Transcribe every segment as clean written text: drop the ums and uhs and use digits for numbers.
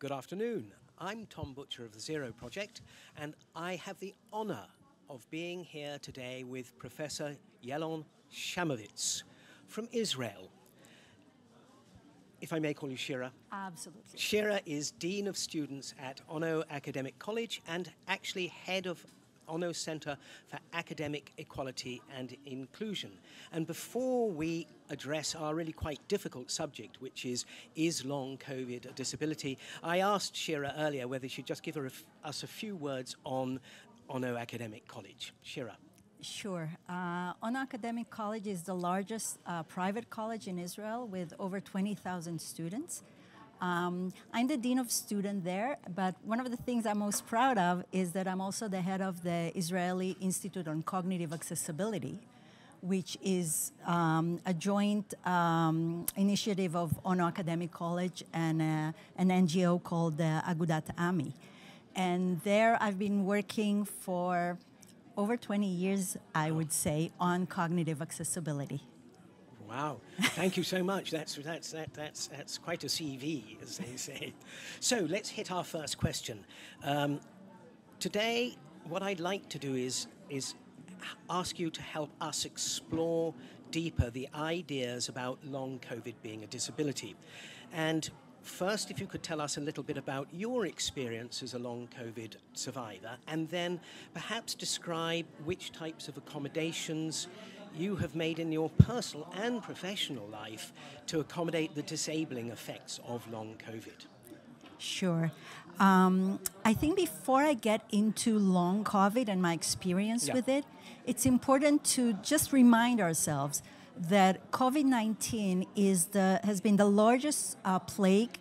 Good afternoon. I'm Tom Butcher of the Zero Project, and I have the honor of being here today with Professor Yalon-Chamovitz from Israel. If I may call you Shira? Absolutely. Shira is Dean of Students at Ono Academic College and actually head of Ono Center for Academic Equality and Inclusion. And before we address our really quite difficult subject, which is long COVID a disability, I asked Shira earlier whether she'd just give us a few words on Ono Academic College. Shira. Sure. Ono Academic College is the largest private college in Israel with over 20,000 students. I'm the Dean of Student there, but one of the things I'm most proud of is that I'm also the head of the Israeli Institute on Cognitive Accessibility, which is a joint initiative of Ono Academic College and an NGO called Agudat Ami. And there I've been working for over 20 years, I would say, on cognitive accessibility. Wow. Thank you so much. That's quite a CV, as they say. So let's hit our first question. Today, what I'd like to do is ask you to help us explore deeper the ideas about long COVID being a disability. And first, if you could tell us a little bit about your experience as a long COVID survivor, and then perhaps describe which types of accommodations you have made in your personal and professional life to accommodate the disabling effects of long COVID. Sure. I think before I get into long COVID and my experience with it, it's important to just remind ourselves that COVID-19 has been the largest plague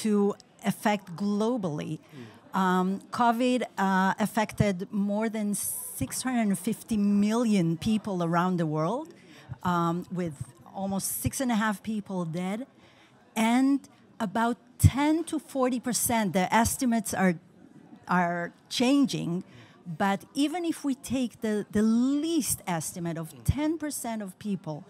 to affect globally. COVID affected more than 650 million people around the world, with almost 6.5 million people dead, and about 10 to 40%, the estimates are changing, but even if we take the least estimate of 10% of people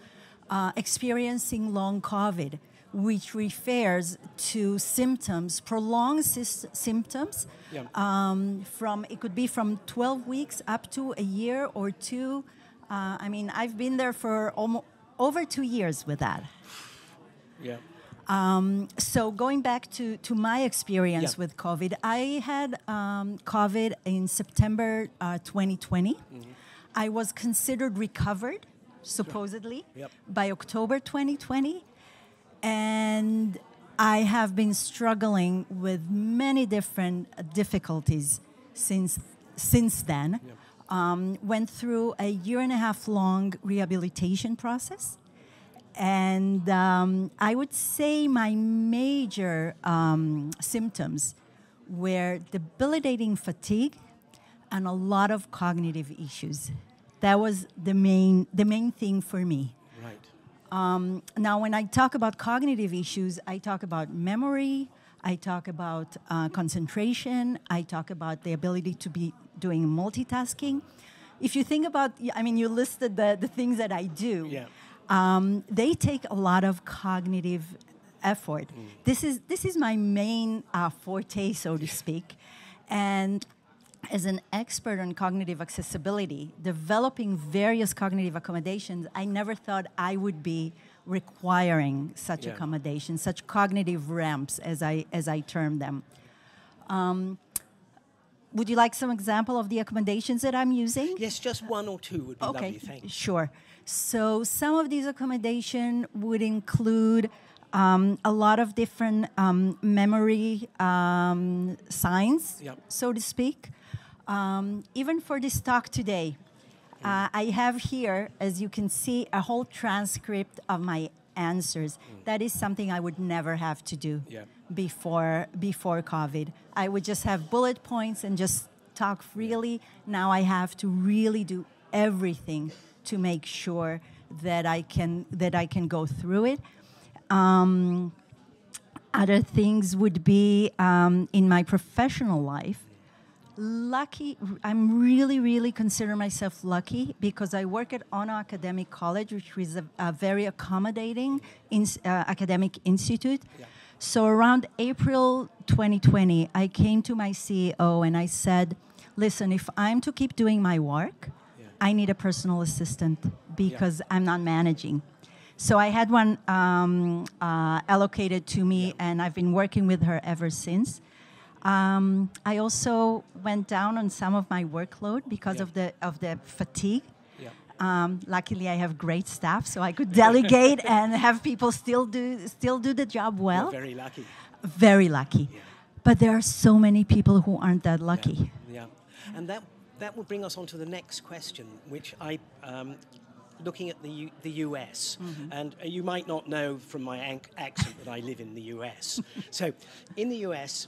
experiencing long COVID, which refers to symptoms, prolonged symptoms. It could be from 12 weeks up to a year or two. I mean, I've been there for over 2 years with that. Yeah. So going back to my experience with COVID, I had COVID in September 2020. I was considered recovered, supposedly, by October 2020. And I have been struggling with many different difficulties since then. Went through a 1.5 year long rehabilitation process. And I would say my major symptoms were debilitating fatigue and a lot of cognitive issues. That was the main thing for me. Now, when I talk about cognitive issues, I talk about memory, I talk about concentration, I talk about the ability to be doing multitasking. If you think about, I mean, you listed the things that I do. They take a lot of cognitive effort. This is my main forte, so to speak. And as an expert on cognitive accessibility, developing various cognitive accommodations, I never thought I would be requiring such accommodations, such cognitive ramps, as I term them. Would you like some example of the accommodations that I'm using? Yes, just one or two would be lovely, thank you. Sure. So some of these accommodations would include a lot of different memory signs, so to speak. Even for this talk today, I have here, as you can see, a whole transcript of my answers. That is something I would never have to do before COVID. I would just have bullet points and just talk freely. Now I have to really do everything to make sure that I can go through it. Other things would be in my professional life. Lucky, I'm really consider myself lucky because I work at Ono Academic College, which is a very accommodating academic institute. So around April 2020, I came to my CEO and I said, listen, if I'm to keep doing my work, I need a personal assistant because I'm not managing. So I had one allocated to me, and I've been working with her ever since. I also went down on some of my workload because of the fatigue. Luckily, I have great staff, so I could delegate and have people still do the job well. You're very lucky. Very lucky. Yeah. But there are so many people who aren't that lucky. Yeah, yeah. And that will bring us on to the next question, which I. Looking at the US, and you might not know from my accent that I live in the US. So, in the US,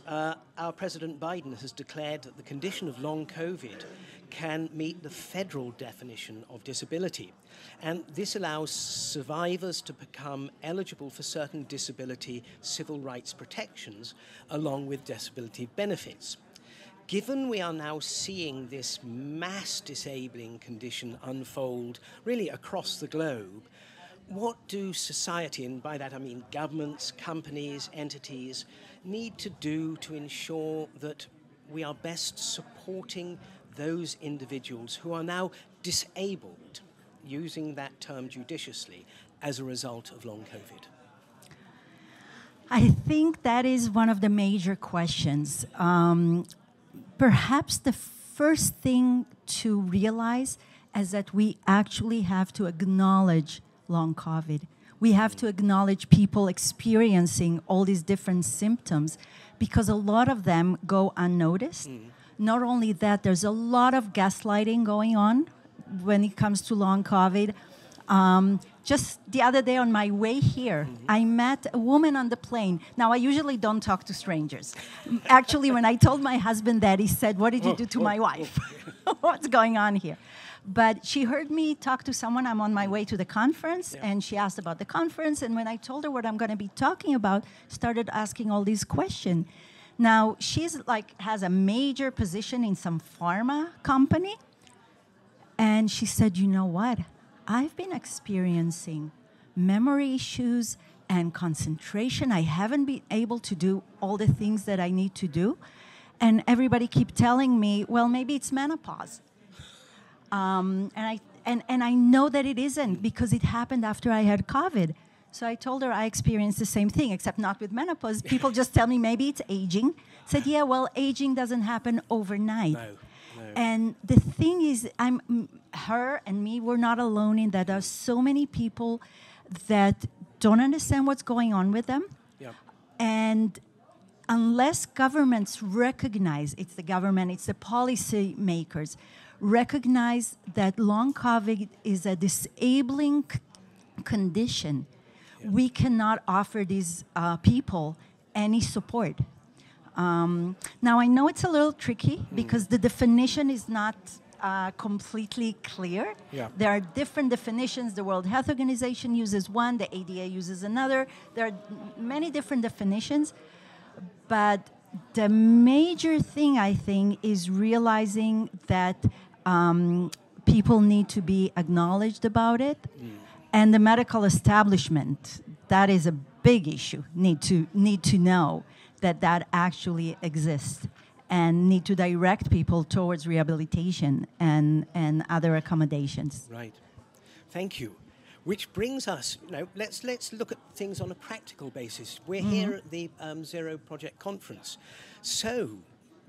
our President Biden has declared that the condition of long COVID can meet the federal definition of disability. And this allows survivors to become eligible for certain disability civil rights protections, along with disability benefits. Given we are now seeing this mass disabling condition unfold really across the globe, what do society, and by that I mean governments, companies, entities, need to do to ensure that we are best supporting those individuals who are now disabled, using that term judiciously, as a result of long COVID? I think that is one of the major questions. Perhaps the first thing to realize is that we actually have to acknowledge long COVID. We have to acknowledge people experiencing all these different symptoms because a lot of them go unnoticed. Not only that, there's a lot of gaslighting going on when it comes to long COVID. Just the other day on my way here, I met a woman on the plane. Now, I usually don't talk to strangers. Actually, when I told my husband that, he said, what did you do to my wife? What's going on here? But she heard me talk to someone. I'm on my way to the conference, and she asked about the conference. And when I told her what I'm going to be talking about, started asking all these questions. Now, she's like has a major position in some pharma company. And she said, you know what? I've been experiencing memory issues and concentration. I haven't been able to do all the things that I need to do. And everybody keep telling me, well, maybe it's menopause. And I know that it isn't because it happened after I had COVID. So I told her I experienced the same thing, except not with menopause. People just tell me maybe it's aging. I said, yeah, well, aging doesn't happen overnight. No. And the thing is, her and me, we're not alone in that. There are so many people that don't understand what's going on with them. Yep. And unless governments recognize, it's the government, it's the policy makers, recognize that long COVID is a disabling condition, we cannot offer these people any support. Now, I know it's a little tricky because the definition is not completely clear. Yeah. There are different definitions. The World Health Organization uses one. The ADA uses another. There are many different definitions. But the major thing, I think, is realizing that people need to be acknowledged about it. And the medical establishment, that is a big issue, need to know that actually exists and need to direct people towards rehabilitation and other accommodations. Right. Thank you. Which brings us, you know, let's look at things on a practical basis. We're here at the Zero Project Conference. So,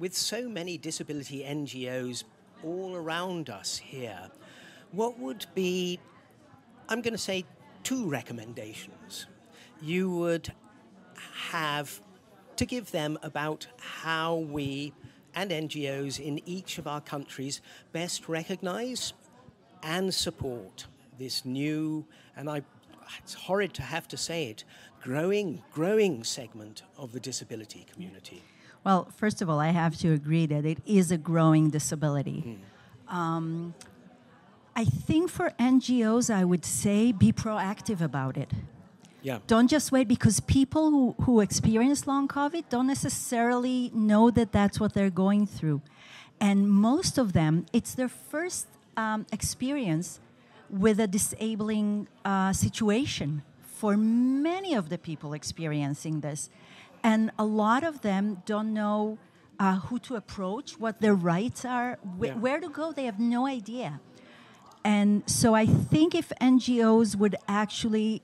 with so many disability NGOs all around us here, what would be, I'm going to say, two recommendations you would have to give them about how we and NGOs in each of our countries best recognize and support this new, and it's horrid to have to say it, growing segment of the disability community? Well, first of all, I have to agree that it is a growing disability. I think for NGOs, I would say be proactive about it. Yeah. Don't just wait, because people who experience long COVID don't necessarily know that that's what they're going through. And most of them, it's their first experience with a disabling situation for many of the people experiencing this. And a lot of them don't know who to approach, what their rights are, where to go. They have no idea. And so I think if NGOs would actually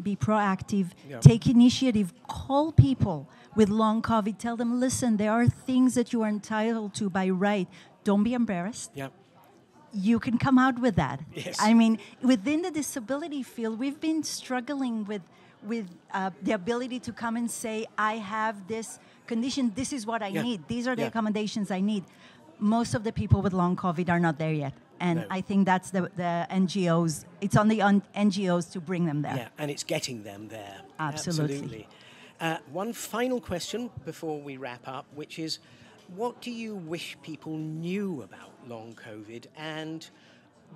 be proactive, take initiative, call people with long COVID, tell them, listen, there are things that you are entitled to by right. Don't be embarrassed. Yeah. You can come out with that. Yes. I mean, within the disability field, we've been struggling with the ability to come and say, I have this condition, this is what I need, these are the accommodations I need. Most of the people with long COVID are not there yet. And I think that's the NGOs, it's on the NGOs to bring them there. Yeah, and it's getting them there. Absolutely. Absolutely. One final question before we wrap up, which is, what do you wish people knew about long COVID, and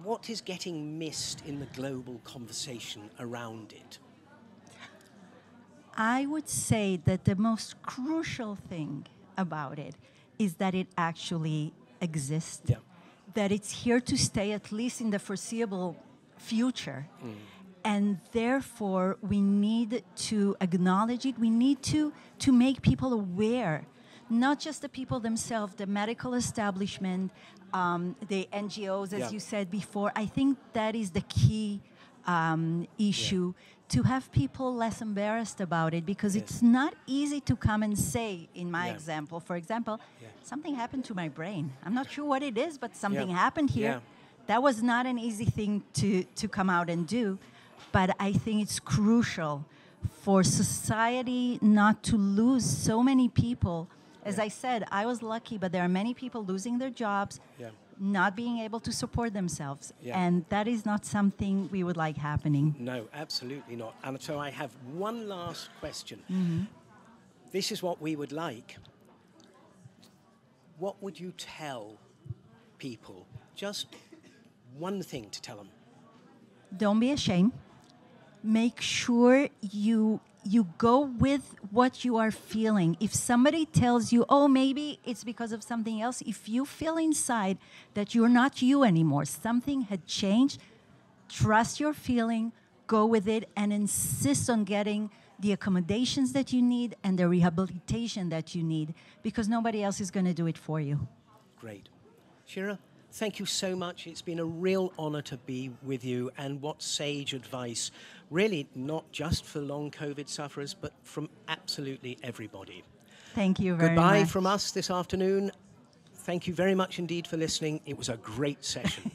what is getting missed in the global conversation around it? I would say that the most crucial thing about it is that it actually exists. Yeah. That it's here to stay, at least in the foreseeable future. Mm. And therefore, we need to acknowledge it. We need to make people aware, not just the people themselves, the medical establishment, the NGOs, as you said before. I think that is the key issue, to have people less embarrassed about it, because it's not easy to come and say, in my example, for example, something happened to my brain. I'm not sure what it is, but something happened here. Yeah. That was not an easy thing to come out and do, but I think it's crucial for society not to lose so many people. As I said, I was lucky, but there are many people losing their jobs, not being able to support themselves. Yeah. And that is not something we would like happening. No, absolutely not. And so I have one last question. Mm-hmm. This is what we would like. What would you tell people? Just one thing to tell them. Don't be ashamed. Make sure you go with what you are feeling. If somebody tells you, oh, maybe it's because of something else, if you feel inside that you're not you anymore, something had changed, trust your feeling, go with it, and insist on getting the accommodations that you need and the rehabilitation that you need, because nobody else is going to do it for you. Great. Shira, thank you so much. It's been a real honor to be with you, and what sage advice, really not just for long COVID sufferers, but from absolutely everybody. Thank you very much. Goodbye from us this afternoon. Thank you very much indeed for listening. It was a great session.